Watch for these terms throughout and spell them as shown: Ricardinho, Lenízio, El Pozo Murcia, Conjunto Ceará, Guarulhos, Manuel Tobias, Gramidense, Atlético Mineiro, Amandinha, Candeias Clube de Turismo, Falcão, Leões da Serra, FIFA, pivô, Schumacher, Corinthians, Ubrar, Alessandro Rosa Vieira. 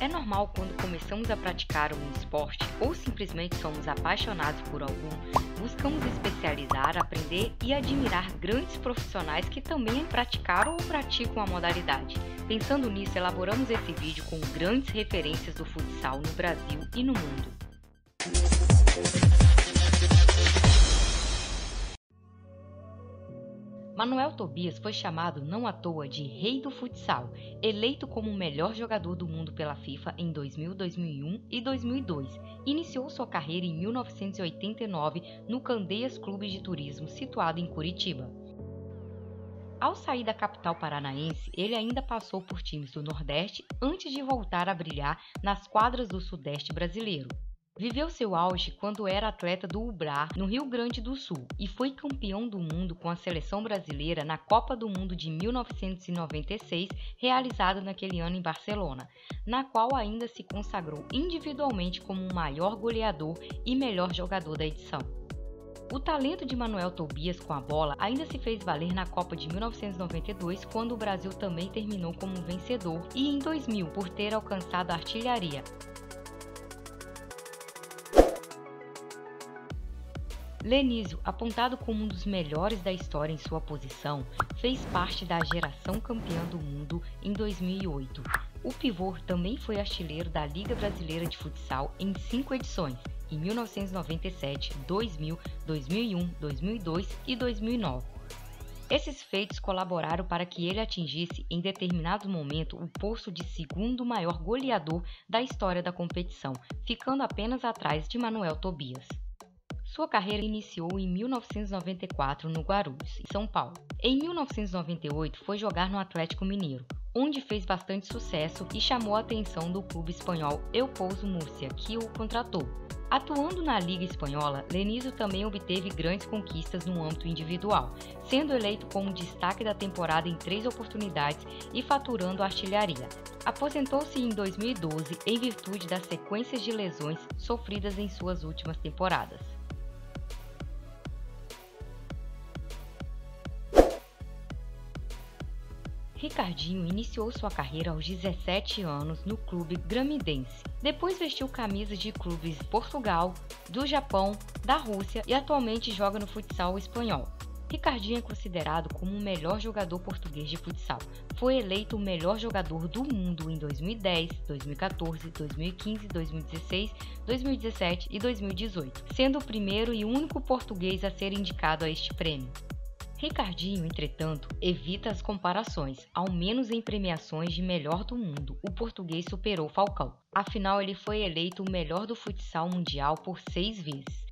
É normal quando começamos a praticar um esporte ou simplesmente somos apaixonados por algum, buscamos especializar, aprender e admirar grandes profissionais que também praticaram ou praticam a modalidade. Pensando nisso, elaboramos esse vídeo com grandes referências do futsal no Brasil e no mundo. Manuel Tobias foi chamado não à toa de Rei do Futsal, eleito como o melhor jogador do mundo pela FIFA em 2000, 2001 e 2002. Iniciou sua carreira em 1989 no Candeias Clube de Turismo, situado em Curitiba. Ao sair da capital paranaense, ele ainda passou por times do Nordeste antes de voltar a brilhar nas quadras do Sudeste brasileiro. Viveu seu auge quando era atleta do Ubrar, no Rio Grande do Sul, e foi campeão do mundo com a seleção brasileira na Copa do Mundo de 1996, realizada naquele ano em Barcelona, na qual ainda se consagrou individualmente como o maior goleador e melhor jogador da edição. O talento de Manuel Tobias com a bola ainda se fez valer na Copa de 1992, quando o Brasil também terminou como vencedor, e em 2000, por ter alcançado a artilharia. Lenízio, apontado como um dos melhores da história em sua posição, fez parte da geração campeã do mundo em 2008. O pivô também foi artilheiro da Liga Brasileira de Futsal em 5 edições, em 1997, 2000, 2001, 2002 e 2009. Esses feitos colaboraram para que ele atingisse, em determinado momento, o posto de segundo maior goleador da história da competição, ficando apenas atrás de Manuel Tobias. Sua carreira iniciou em 1994 no Guarulhos, em São Paulo. Em 1998 foi jogar no Atlético Mineiro, onde fez bastante sucesso e chamou a atenção do clube espanhol El Pozo Murcia, que o contratou. Atuando na Liga Espanhola, Lenízio também obteve grandes conquistas no âmbito individual, sendo eleito como destaque da temporada em 3 oportunidades e faturando a artilharia. Aposentou-se em 2012 em virtude das sequências de lesões sofridas em suas últimas temporadas. Ricardinho iniciou sua carreira aos 17 anos no clube Gramidense. Depois vestiu camisas de clubes de Portugal, do Japão, da Rússia e atualmente joga no futsal espanhol. Ricardinho é considerado como o melhor jogador português de futsal. Foi eleito o melhor jogador do mundo em 2010, 2014, 2015, 2016, 2017 e 2018, sendo o primeiro e único português a ser indicado a este prêmio. Ricardinho, entretanto, evita as comparações, ao menos em premiações de melhor do mundo. O português superou Falcão. Afinal, ele foi eleito o melhor do futsal mundial por 6 vezes.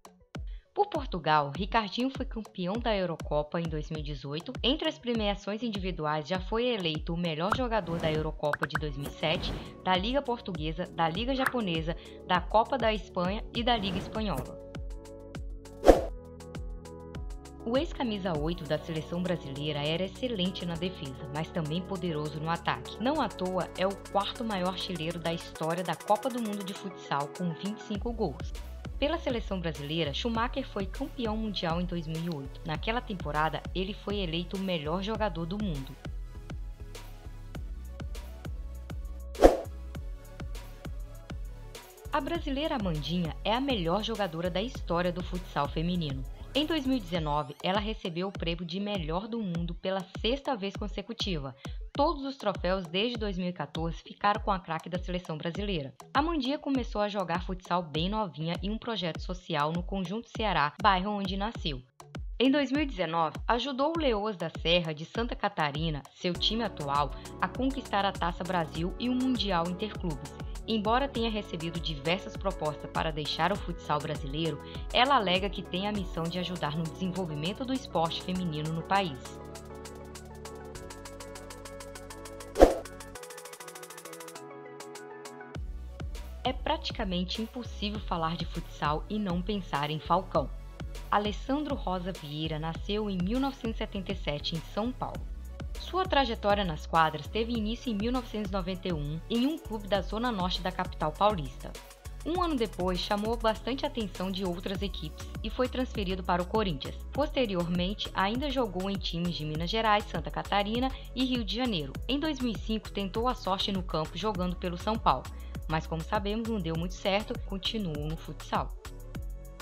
Por Portugal, Ricardinho foi campeão da Eurocopa em 2018. Entre as premiações individuais, já foi eleito o melhor jogador da Eurocopa de 2007, da Liga Portuguesa, da Liga Japonesa, da Copa da Espanha e da Liga Espanhola. O ex-camisa 8 da seleção brasileira era excelente na defesa, mas também poderoso no ataque. Não à toa, é o 4º maior artilheiro da história da Copa do Mundo de Futsal, com 25 gols. Pela seleção brasileira, Schumacher foi campeão mundial em 2008. Naquela temporada, ele foi eleito o melhor jogador do mundo. A brasileira Amandinha é a melhor jogadora da história do futsal feminino. Em 2019, ela recebeu o prêmio de melhor do mundo pela 6ª vez consecutiva. Todos os troféus desde 2014 ficaram com a craque da seleção brasileira. Amandinha começou a jogar futsal bem novinha em um projeto social no Conjunto Ceará, bairro onde nasceu. Em 2019, ajudou o Leões da Serra de Santa Catarina, seu time atual, a conquistar a Taça Brasil e o Mundial Interclubes. Embora tenha recebido diversas propostas para deixar o futsal brasileiro, ela alega que tem a missão de ajudar no desenvolvimento do esporte feminino no país. É praticamente impossível falar de futsal e não pensar em Falcão. Alessandro Rosa Vieira nasceu em 1977 em São Paulo. Sua trajetória nas quadras teve início em 1991 em um clube da zona norte da capital paulista. Um ano depois, chamou bastante atenção de outras equipes e foi transferido para o Corinthians. Posteriormente, ainda jogou em times de Minas Gerais, Santa Catarina e Rio de Janeiro. Em 2005, tentou a sorte no campo jogando pelo São Paulo. mas como sabemos não deu muito certo, continuou no futsal.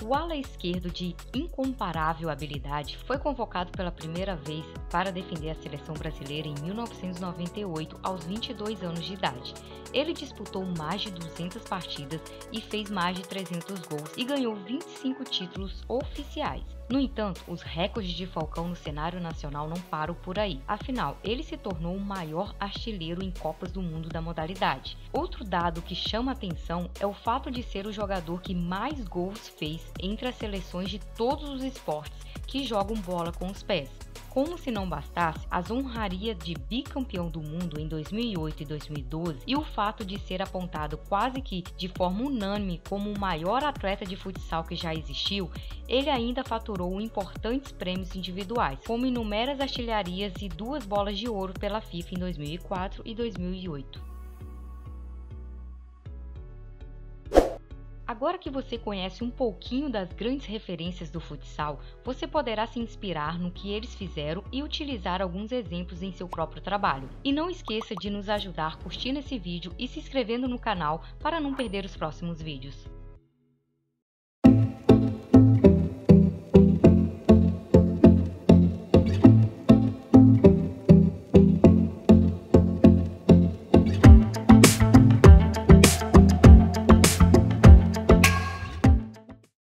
O ala esquerdo de incomparável habilidade foi convocado pela primeira vez para defender a seleção brasileira em 1998, aos 22 anos de idade. Ele disputou mais de 200 partidas e fez mais de 300 gols e ganhou 25 títulos oficiais. No entanto, os recordes de Falcão no cenário nacional não param por aí. Afinal, ele se tornou o maior artilheiro em Copas do Mundo da modalidade. Outro dado que chama atenção é o fato de ser o jogador que mais gols fez entre as seleções de todos os esportes que jogam bola com os pés. Como se não bastasse, as honrarias de bicampeão do mundo em 2008 e 2012 e o fato de ser apontado quase que de forma unânime como o maior atleta de futsal que já existiu, ele ainda faturou importantes prêmios individuais, como inúmeras artilharias e 2 bolas de ouro pela FIFA em 2004 e 2008. Agora que você conhece um pouquinho das grandes referências do futsal, você poderá se inspirar no que eles fizeram e utilizar alguns exemplos em seu próprio trabalho. E não esqueça de nos ajudar curtindo esse vídeo e se inscrevendo no canal para não perder os próximos vídeos.